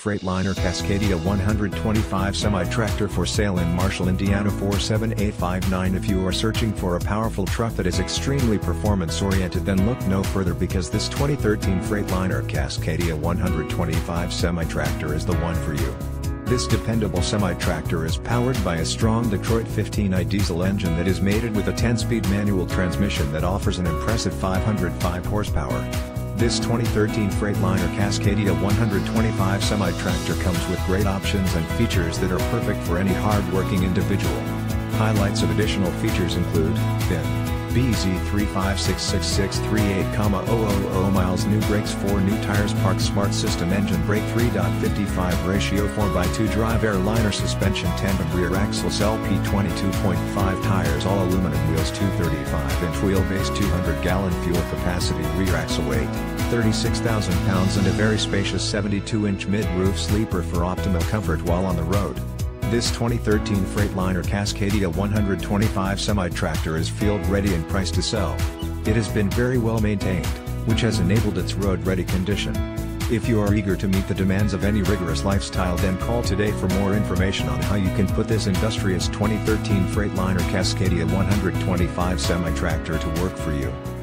Freightliner Cascadia 125 semi-tractor for sale in Marshall, Indiana 47859. If you are searching for a powerful truck that is extremely performance-oriented, then look no further, because this 2013 Freightliner Cascadia 125 semi-tractor is the one for you. This dependable semi-tractor is powered by a strong Detroit 15i diesel engine that is mated with a 10-speed manual transmission that offers an impressive 505 horsepower. This 2013 Freightliner Cascadia 125 semi-tractor comes with great options and features that are perfect for any hard-working individual. Highlights of additional features include BIN BZ3566638,000 miles, new brakes, 4 new tires, Park Smart system, engine brake 3.55 ratio, 4x2 drive, air liner suspension, tandem rear axles, LP 22.5 tires, all aluminum wheels, 235-inch wheelbase, 200-gallon fuel capacity, rear axle weight 36,000 pounds, and a very spacious 72-inch mid-roof sleeper for optimal comfort while on the road. This 2013 Freightliner Cascadia 125 semi-tractor is field-ready and priced to sell. It has been very well maintained, which has enabled its road-ready condition. If you are eager to meet the demands of any rigorous lifestyle, then call today for more information on how you can put this industrious 2013 Freightliner Cascadia 125 semi-tractor to work for you.